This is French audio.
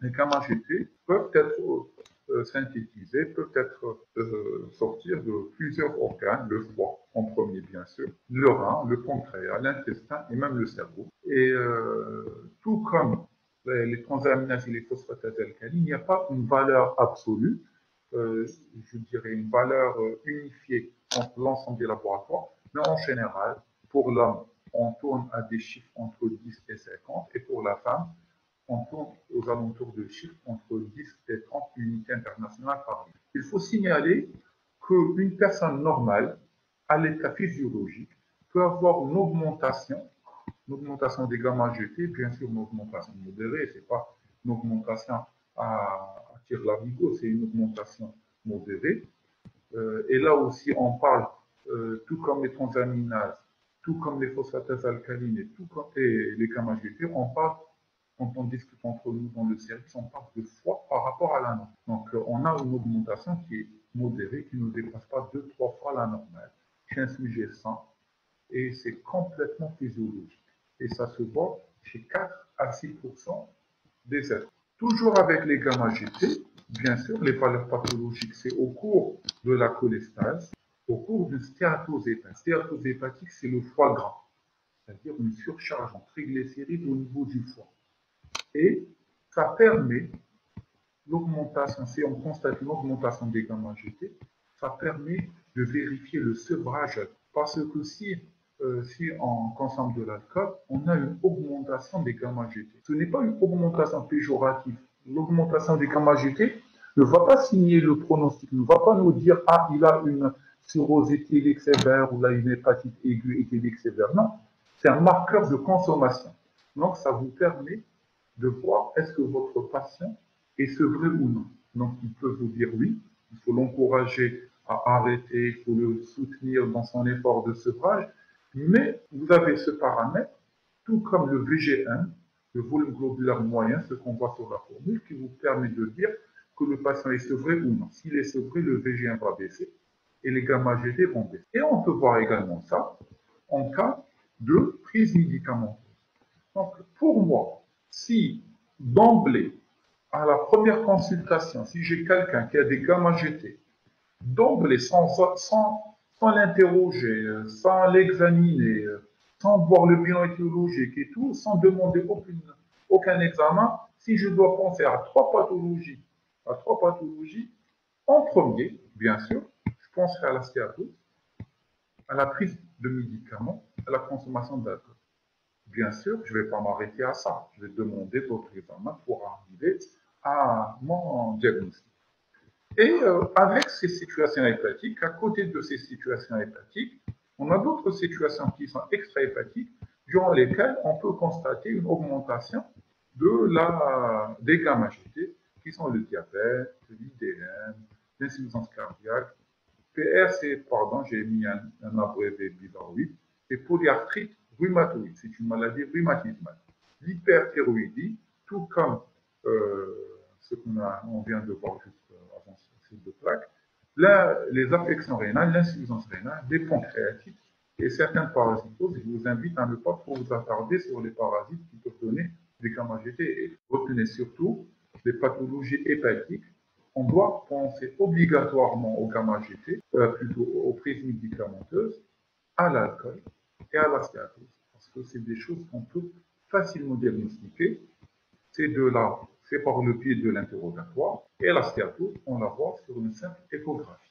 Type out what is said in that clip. les gamma-GT peuvent être synthétisés, peuvent être sortir de plusieurs organes, le foie en premier bien sûr, le rein, le pancréas, l'intestin et même le cerveau. Et tout comme les transaminases et les phosphatases alcalines, il n'y a pas une valeur absolue, je dirais une valeur unifiée entre l'ensemble des laboratoires, mais en général, pour l'homme, on tourne à des chiffres entre 10 et 50, et pour la femme, on tourne aux alentours de chiffres entre 10 et 30 unités internationales par an. Il faut signaler qu'une personne normale, à l'état physiologique, peut avoir une augmentation des gamma-GT, bien sûr une augmentation modérée, ce n'est pas une augmentation à tire-larigot, c'est une augmentation modérée. Et là aussi, on parle, tout comme les transaminases, tout comme les phosphatases alcalines et tout comme les gamma-GT, on parle, quand on discute entre nous dans le CRIX, on parle de fois par rapport à la norme. Donc, on a une augmentation qui est modérée, qui ne dépasse pas 2-3 fois la normale. Chez un sujet sain, et c'est complètement physiologique. Et ça se voit chez 4 à 6% des êtres. Toujours avec les gamma-GT, bien sûr, les valeurs pathologiques, c'est au cours de la cholestase, au cours d'une stéatose hépatique. Stéatose hépatique, c'est le foie gras, c'est-à-dire une surcharge en triglycérides au niveau du foie. Et ça permet l'augmentation, si on constate une augmentation des gamma-GT, ça permet de vérifier le sevrage. Parce que si on consomme de l'alcool, on a une augmentation des gamma-GT. Ce n'est pas une augmentation péjorative. L'augmentation des gamma-GT ne va pas signer le pronostic, ne va pas nous dire « Ah, il a une cirrhose éthylique sévère » ou « là, une hépatite aiguë éthylique sévère ». Non, c'est un marqueur de consommation. Donc, ça vous permet de voir est-ce que votre patient est sevré ou non. Donc, il peut vous dire oui, il faut l'encourager à arrêter, il faut le soutenir dans son effort de sevrage, mais vous avez ce paramètre, tout comme le VGM, le volume globulaire moyen, ce qu'on voit sur la formule, qui vous permet de dire que le patient est sevré ou non. S'il est sevré, le VGM va baisser et les gamma-GT vont baisser. Et on peut voir également ça en cas de prise médicamenteuse. Donc, pour moi, si d'emblée, à la première consultation, si j'ai quelqu'un qui a des gamma-GT, d'emblée, sans l'interroger, sans l'examiner, sans voir le bilan étiologique et tout, sans demander aucun examen, si je dois penser à trois pathologies, en premier, bien sûr, je penserai à la stéatose, à la prise de médicaments, à la consommation d'alcool. Bien sûr, je ne vais pas m'arrêter à ça. Je vais demander d'autres examens pour arriver à mon diagnostic. Et avec ces situations hépatiques, à côté de ces situations hépatiques, on a d'autres situations qui sont extra-hépatiques, durant lesquelles on peut constater une augmentation des gamma-GT, qui sont le diabète, l'IDM, l'insuffisance cardiaque, PRC, pardon, j'ai mis un abrévé bizarre, oui, et polyarthrite rhumatoïde, c'est une maladie rhumatismale. L'hyperthyroïdie, tout comme ce qu'on vient de voir juste avant ces deux plaques, là, les affections rénales, l'insuffisance rénale, les pancréatites et certaines parasitoses. Je vous invite à ne pas trop vous attarder sur les parasites qui peuvent donner des gamma-GT et retenez surtout les pathologies hépatiques. On doit penser obligatoirement aux gamma-GT, plutôt aux prises médicamenteuses, à l'alcool et à la stéatose, parce que c'est des choses qu'on peut facilement diagnostiquer. C'est par le biais de l'interrogatoire, et la stéatose, on la voit sur une simple échographie.